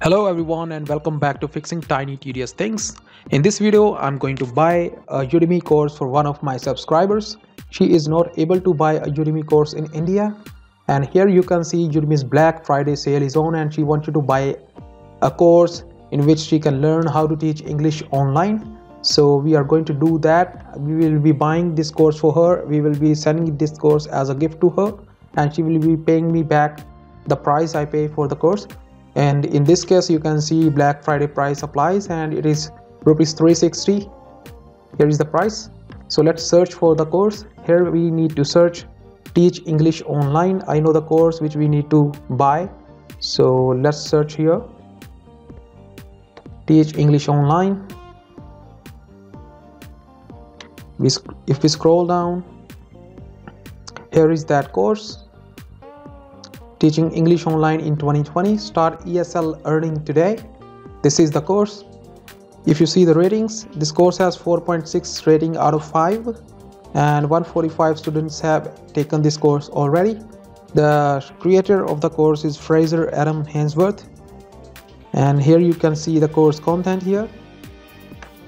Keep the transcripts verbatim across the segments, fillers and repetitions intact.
Hello everyone and welcome back to Fixing Tiny Tedious Things. In this video, I'm going to buy a Udemy course for one of my subscribers. She is not able to buy a Udemy course in India. And here you can see Udemy's Black Friday sale is on and she wants you to buy a course in which she can learn how to teach English online. So we are going to do that. We will be buying this course for her. We will be sending this course as a gift to her and she will be paying me back the price I pay for the course. And in this case, you can see Black Friday price applies and it is rupees three sixty. Here is the price. So let's search for the course. Here we need to search Teach English Online. I know the course which we need to buy. So let's search here. Teach English Online. If we scroll down, here is that course. Teaching English Online in twenty twenty, start E S L earning today. This is the course. If you see the ratings, this course has four point six rating out of five and one hundred forty-five students have taken this course already. The creator of the course is Fraser Adam Hainsworth. And here you can see the course content here.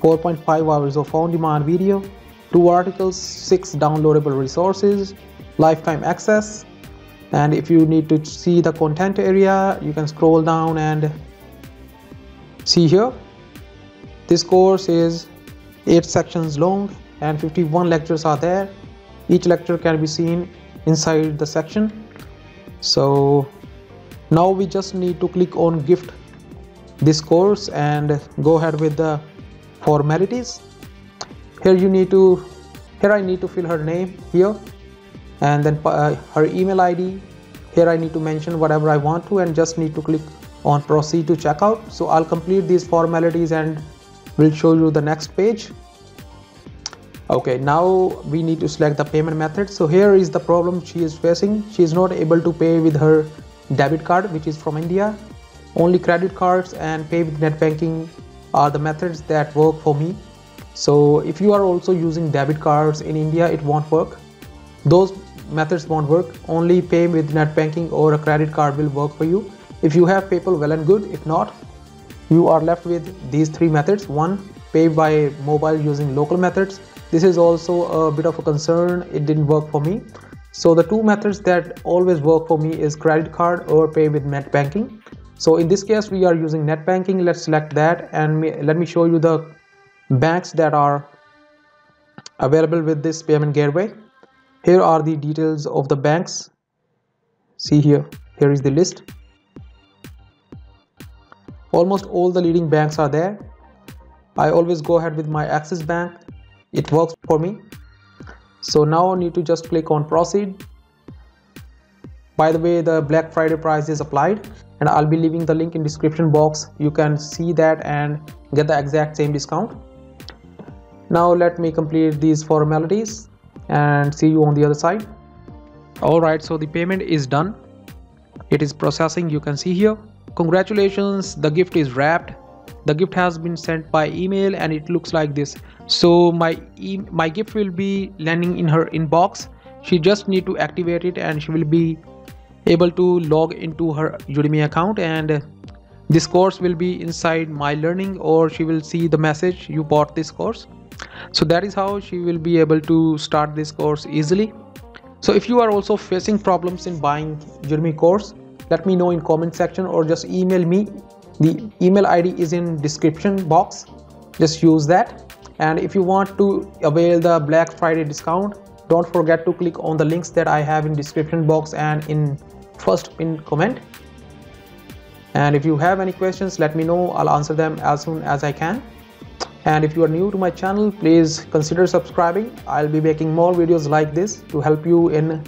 four point five hours of on-demand video, two articles, six downloadable resources, lifetime access. And if you need to see the content area, you can scroll down and see here. This course is eight sections long and fifty-one lectures are there. Each lecture can be seen inside the section. So now we just need to click on gift this course and go ahead with the formalities. Here you need to, here I need to fill her name here. And then uh, her email I D. Here I need to mention whatever I want to and just need to click on proceed to checkout. So I'll complete these formalities and we'll show you the next page. Okay, now we need to select the payment method. So here is the problem she is facing. She is not able to pay with her debit card, which is from India. Only credit cards and pay with net banking are the methods that work for me. So if you are also using debit cards in India, it won't work. Those methods won't work. Only pay with net banking or a credit card will work for you. If you have PayPal, well and good. If not, you are left with these three methods. One, pay by mobile using local methods. This is also a bit of a concern. It didn't work for me. So the two methods that always work for me is credit card or pay with net banking. So in this case, we are using net banking. Let's select that and let me show you the banks that are available with this payment gateway. Here are the details of the banks. See here, here is the list. Almost all the leading banks are there. I always go ahead with my Axis Bank. It works for me. So now I need to just click on proceed. By the way, the Black Friday price is applied and I'll be leaving the link in description box. You can see that and get the exact same discount. Now let me complete these formalities and see you on the other side. Alright, so the payment is done. It is processing, you can see here. Congratulations, the gift is wrapped. The gift has been sent by email and it looks like this. So my e my gift will be landing in her inbox. She just need to activate it and she will be able to log into her Udemy account and this course will be inside my learning, or she will see the message you bought this course. So that is how she will be able to start this course easily. So if you are also facing problems in buying Udemy course, let me know in comment section or just email me. The email I D is in description box. Just use that. And if you want to avail the Black Friday discount, don't forget to click on the links that I have in description box and in first pinned comment. And if you have any questions, let me know. I'll answer them as soon as I can. And if you are new to my channel, please consider subscribing. I'll be making more videos like this to help you in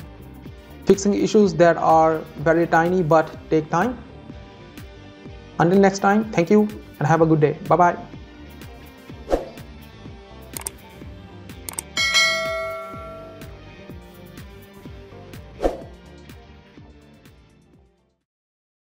fixing issues that are very tiny but take time. Until next time, thank you and have a good day. Bye-bye.